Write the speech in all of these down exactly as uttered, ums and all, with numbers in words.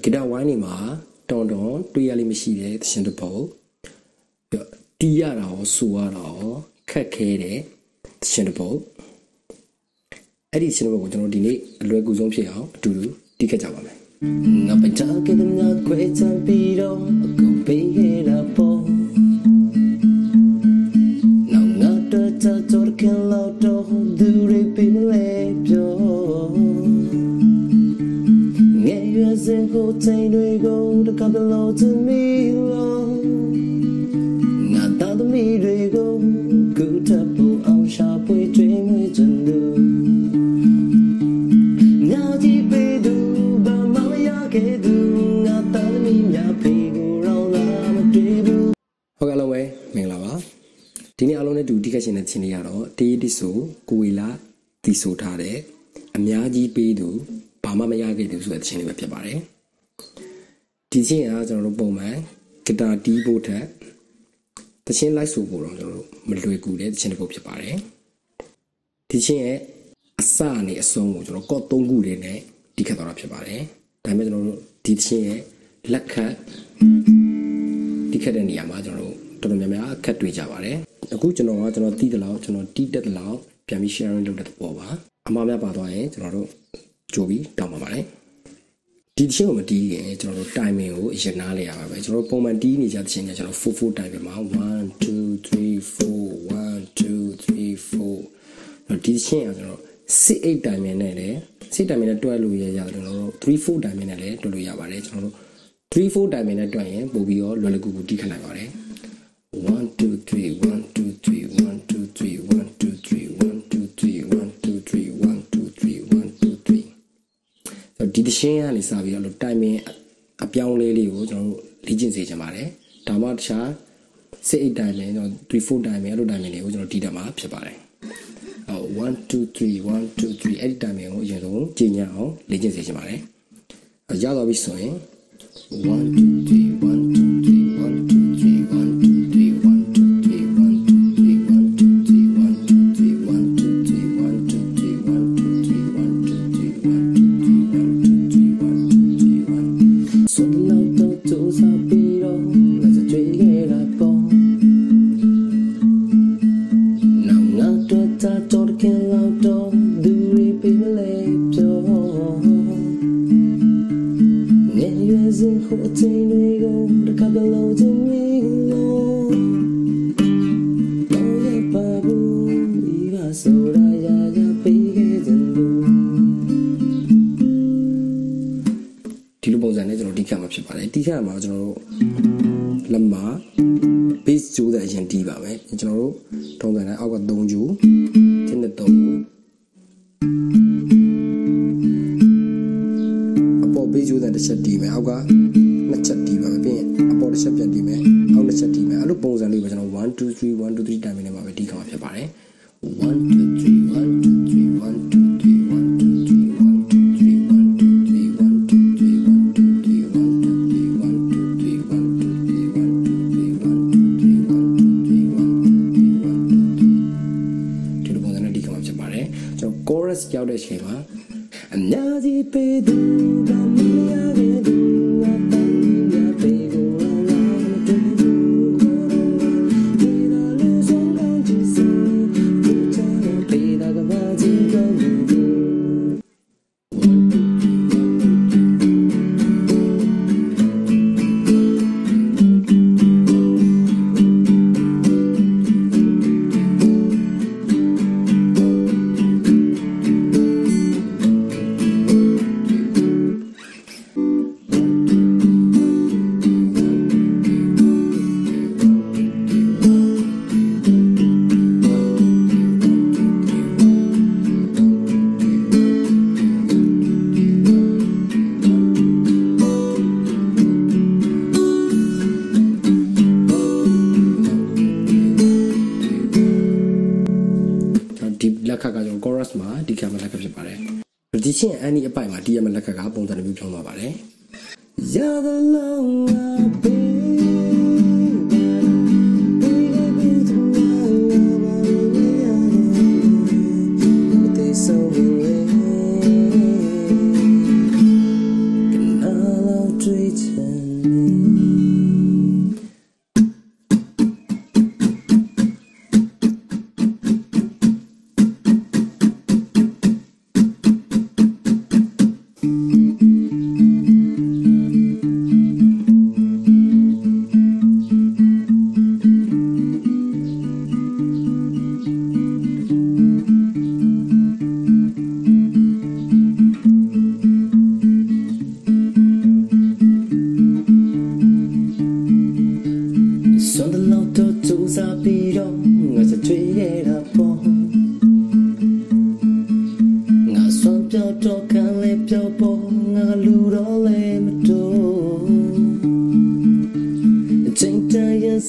Kita wani ma, don don, tu yali misiye, tishin debo. Tia rao, sua rao, kakere, tishin debo. Adi tishin debo kono dini, luwe guzom piyao, dulu, tika jawa me. Nga penta keda nga kwe tampiro, kumpi hera po. Nga nga tata torken lauto, dure pinle pyo. As in whole time we go to come below to me long not that me they go good up on sharp we dream we don't do now deep we do but mama ya get do not that me ya people all I'm a table okay hello way menglaba dini alone ne du tika chin ne chin ne ya ro ti ti so kuila ti so tha de a mya ji pe do Mama maya ke duswa chini ba pyaare. Tijin ya jano bo man kita di bo tha. Tijin lai su bo jano malwe ku le tijin bo pyaare. Tijin ye asa ni asong ko jano ko tong ku le ne dikhat taw la pyaare. Da mae jano di tijin ye lakhat dikhat de niya ma jano toror mya mya akhat twi ja paare. Aku jano ka jano ti de law jano ti tat law pyan mi sharing lou tat paw ba. Ama mya pa twa yin jano Joey, down my way. Did you have a timing? Is your nally? Your pomadini is at change of full full time. One, two, three, four, one, two, three, four. Not this change. See eight diamond a day. See diamond at twelve, three, four diamond a day to Luyavare. Three, four diamond at twelve, Bobby or Lolagu Dicanavare. One, two, three, one, two, three, one, two, three, one, two, three, one, two, three, one, two, three, one, two, three, one, two, three. Did Shan is a lot of time a young lady was no legions amare. Tamarcha say eight diamond or three four diamond or diamond was no tidama psabare. One, two, three, one, two, three, eight diamond was no genia or legions amare. A yellow is sewing. One, two, three, one, two, three, one, two, three, one, two, three, one, two, three, one, two, three, one, two, three, one, two, three, one, two, three, one, two, three, one, two, three, one, two, three, one, two. Any by my dear Malacca upon the new drama. Yada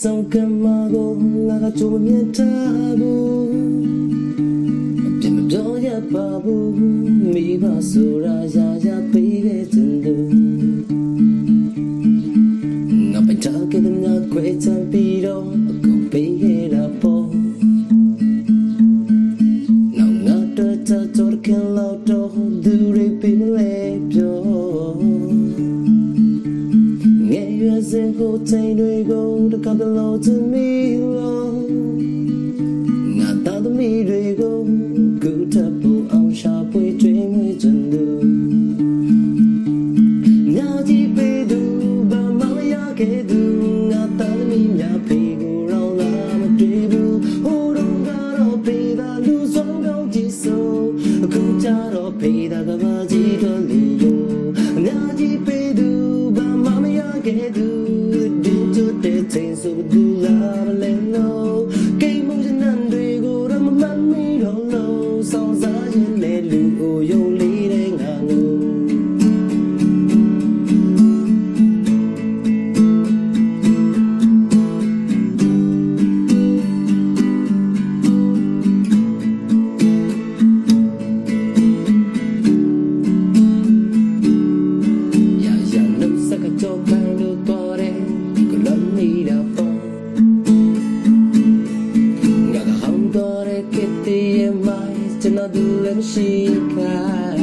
성깔마고 나가 좋은 게 타부 야 바보 미바소라야야 비게 등등 나 배짝게 나 괴찬 비로 그 비해라 보 나가터 저렇게 라도 두레 비밀에 줘 내가 생고 차이고 더 가들로 미로 나타도 미르고 cứ thật buồn ông sao quay trễ người chân đường nhà chỉ về đủ bà mau ya kể đủ nhà ta mình nhà về đủ lâu là mà trễ đủ ô đông ta đó về ta lưu sống đâu chỉ sâu không cha đó về ta cả ba chỉ có lý do nhà chỉ về đủ bà mau ya kể đủ đủ cho để thành số đủ là lên lâu cây mong chân anh đi cô đã mà mang mi đó lâu sao giá trên lệ lựu ô yêu lý đây ngả ngô nhà giàn nấp xa cả cho bao đứa to đen cứ lắm đi đào phong ngả cả hông to đen kết tì em mai chân nó đưa em chi khai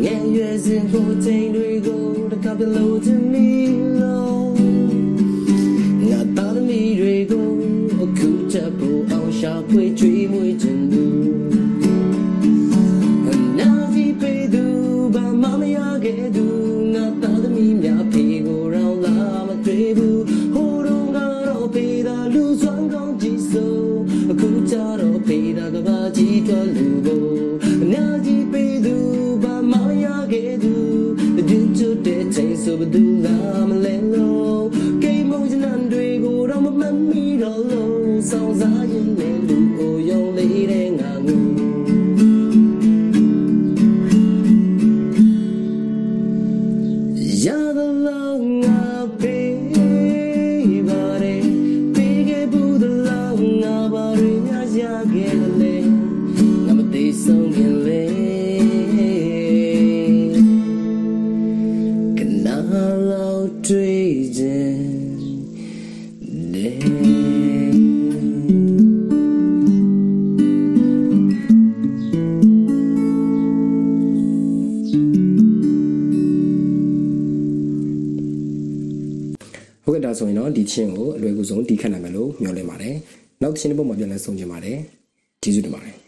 nghe về riêng cô thấy đuôi cô đã cặp lâu từ mi lâu ngã ta đã mi đuôi cô ở cứ chờ bộ áo xa quê truy môi chân đu nào thì về đu ba má mày ở ghé đu ngã ta đã mi nhà phi cô rau lá mà truy bu hồ đông ngã đâu phi đã lưu xoắn không chỉ sâu Kucharo pida gaba jika lugo na ji pidu ba maya gedu dinchu te chain subdu lam lelo kei mong nan dui go ram man mi ro lo sao za yin le lu o yong le de nga ngu ya the long up song in lay can allow treason. Okay, that's all. Now, this time, we will go to the next one. Now, this time, we will go to the next one.